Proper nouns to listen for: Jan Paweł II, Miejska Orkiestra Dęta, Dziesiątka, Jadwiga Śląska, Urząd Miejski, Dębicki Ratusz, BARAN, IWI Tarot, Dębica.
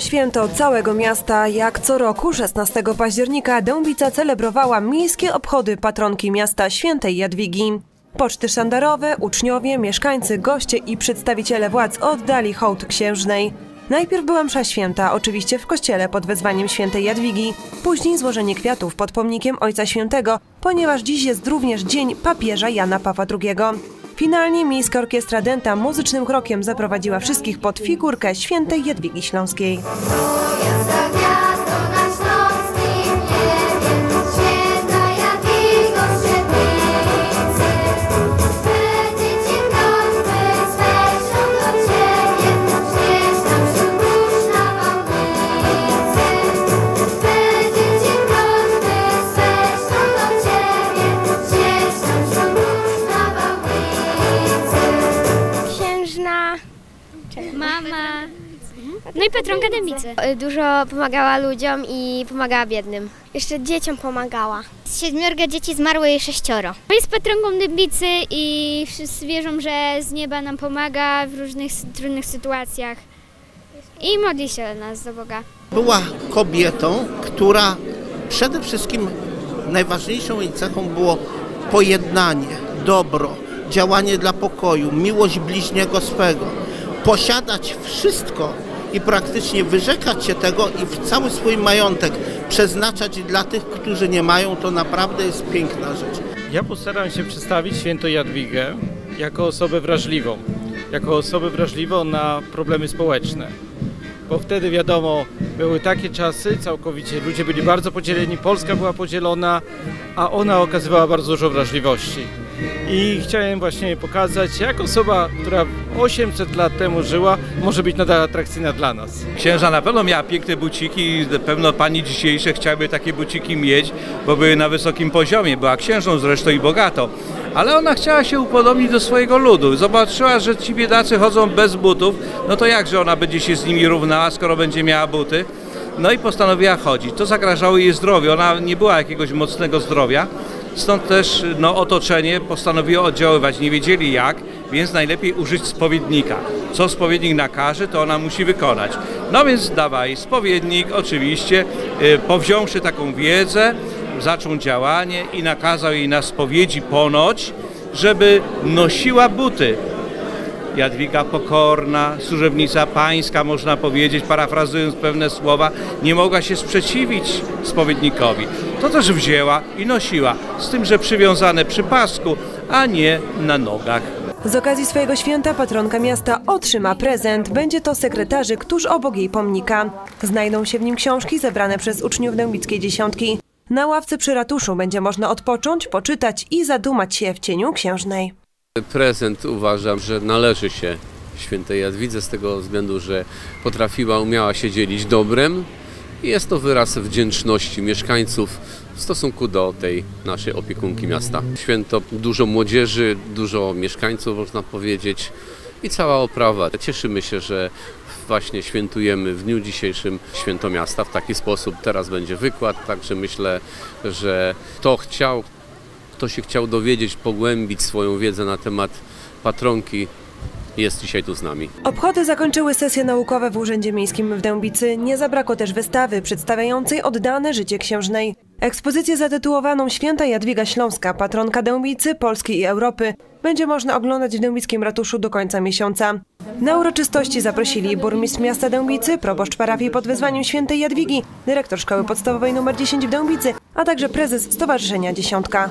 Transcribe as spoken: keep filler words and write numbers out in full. to święto całego miasta. Jak co roku szesnastego października Dębica celebrowała miejskie obchody patronki miasta Świętej Jadwigi. Poczty sztandarowe, uczniowie, mieszkańcy, goście i przedstawiciele władz oddali hołd księżnej. Najpierw była msza święta, oczywiście w kościele pod wezwaniem Świętej Jadwigi, później złożenie kwiatów pod pomnikiem Ojca Świętego, ponieważ dziś jest również dzień papieża Jana Pawła drugiego. Finalnie Miejska Orkiestra Dęta muzycznym krokiem zaprowadziła wszystkich pod figurkę Świętej Jadwigi Śląskiej. Mama. No i patronka Dębicy. Dużo pomagała ludziom i pomagała biednym. Jeszcze dzieciom pomagała. Z siedmiorga dzieci zmarło jej sześcioro. Jest patronką Dębicy i wszyscy wierzą, że z nieba nam pomaga w różnych trudnych sytuacjach. I modli się dla nas, do Boga. Była kobietą, która przede wszystkim najważniejszą jej cechą było pojednanie, dobro, działanie dla pokoju, miłość bliźniego swego. Posiadać wszystko i praktycznie wyrzekać się tego i cały swój majątek przeznaczać dla tych, którzy nie mają, to naprawdę jest piękna rzecz. Ja postaram się przedstawić Świętą Jadwigę jako osobę wrażliwą, jako osobę wrażliwą na problemy społeczne, bo wtedy wiadomo, były takie czasy całkowicie, ludzie byli bardzo podzieleni, Polska była podzielona, a ona okazywała bardzo dużo wrażliwości. I chciałem właśnie pokazać, jak osoba, która osiemset lat temu żyła, może być nadal atrakcyjna dla nas. Księżna na pewno miała piękne buciki, na pewno pani dzisiejsze chciałaby takie buciki mieć, bo były na wysokim poziomie, była księżną zresztą i bogato. Ale ona chciała się upodobnić do swojego ludu. Zobaczyła, że ci biedacy chodzą bez butów, no to jakże ona będzie się z nimi równała, skoro będzie miała buty? No i postanowiła chodzić. To zagrażało jej zdrowiu, ona nie była jakiegoś mocnego zdrowia. Stąd też no, otoczenie postanowiło oddziaływać, nie wiedzieli jak, więc najlepiej użyć spowiednika. Co spowiednik nakaże, to ona musi wykonać. No więc dawaj, spowiednik oczywiście, y, powziąwszy taką wiedzę, zaczął działanie i nakazał jej na spowiedzi ponoć, żeby nosiła buty. Jadwiga pokorna, służebnica pańska, można powiedzieć, parafrazując pewne słowa, nie mogła się sprzeciwić spowiednikowi. To też wzięła i nosiła, z tym, że przywiązane przy pasku, a nie na nogach. Z okazji swojego święta patronka miasta otrzyma prezent. Będzie to sekretarzyk tuż obok jej pomnika. Znajdą się w nim książki zebrane przez uczniów dębickiej dziesiątki. Na ławce przy ratuszu będzie można odpocząć, poczytać i zadumać się w cieniu księżnej. Prezent uważam, że należy się Świętej Jadwidze z tego względu, że potrafiła, umiała się dzielić dobrem i jest to wyraz wdzięczności mieszkańców w stosunku do tej naszej opiekunki miasta. Święto dużo młodzieży, dużo mieszkańców można powiedzieć i cała oprawa. Cieszymy się, że właśnie świętujemy w dniu dzisiejszym Święto Miasta w taki sposób. Teraz będzie wykład, także myślę, że kto chciał, kto się chciał dowiedzieć, pogłębić swoją wiedzę na temat patronki, jest dzisiaj tu z nami. Obchody zakończyły sesje naukowe w Urzędzie Miejskim w Dębicy. Nie zabrakło też wystawy przedstawiającej oddane życie księżnej. Ekspozycję zatytułowaną Święta Jadwiga Śląska, patronka Dębicy, Polski i Europy będzie można oglądać w Dębickim Ratuszu do końca miesiąca. Na uroczystości zaprosili burmistrz miasta Dębicy, proboszcz parafii pod wezwaniem Świętej Jadwigi, dyrektor Szkoły Podstawowej nr dziesięć w Dębicy, a także prezes Stowarzyszenia Dziesiątka.